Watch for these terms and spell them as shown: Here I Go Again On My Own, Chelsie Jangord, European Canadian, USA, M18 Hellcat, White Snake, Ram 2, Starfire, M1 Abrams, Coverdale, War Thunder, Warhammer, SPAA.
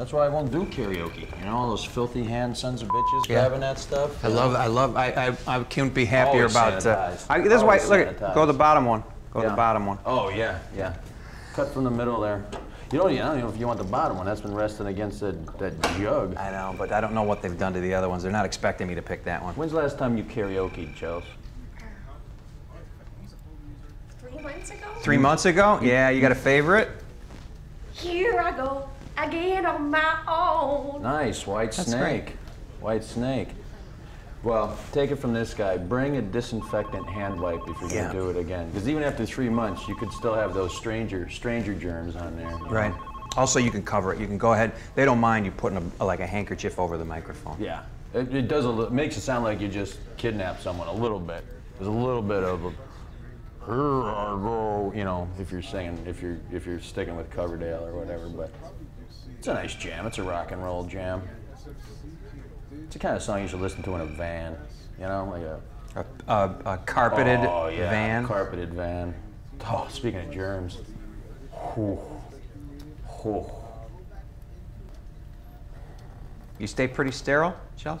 That's why I won't do karaoke. You know, all those filthy hand sons of bitches grabbing that stuff. I couldn't be happier about that. This is why, look, go to the bottom one. Go to the bottom one. Oh, yeah. Cut from the middle there. I don't know if you want the bottom one. That's been resting against that jug. I know, but I don't know what they've done to the other ones. They're not expecting me to pick that one. When's the last time you karaoke'd, Chels? 3 months ago? 3 months ago? Yeah, you got a favorite? Here I go again on my own. Nice, White Snake. Great. White Snake. Well, take it from this guy. Bring a disinfectant hand wipe if you're going to do it again. Because even after 3 months, you could still have those stranger germs on there. Right. Also, you can cover it. You can go ahead. They don't mind you putting like a handkerchief over the microphone. Yeah. It does. It makes it sound like you just kidnapped someone a little bit. There's a little bit of a, here I go, you know, if you're singing, if you're sticking with Coverdale or whatever. But it's a nice jam. It's a rock and roll jam. It's the kind of song you should listen to in a van, you know, like a carpeted van. Carpeted van. Oh, speaking of germs. Whew. Whew. You stay pretty sterile, Chels?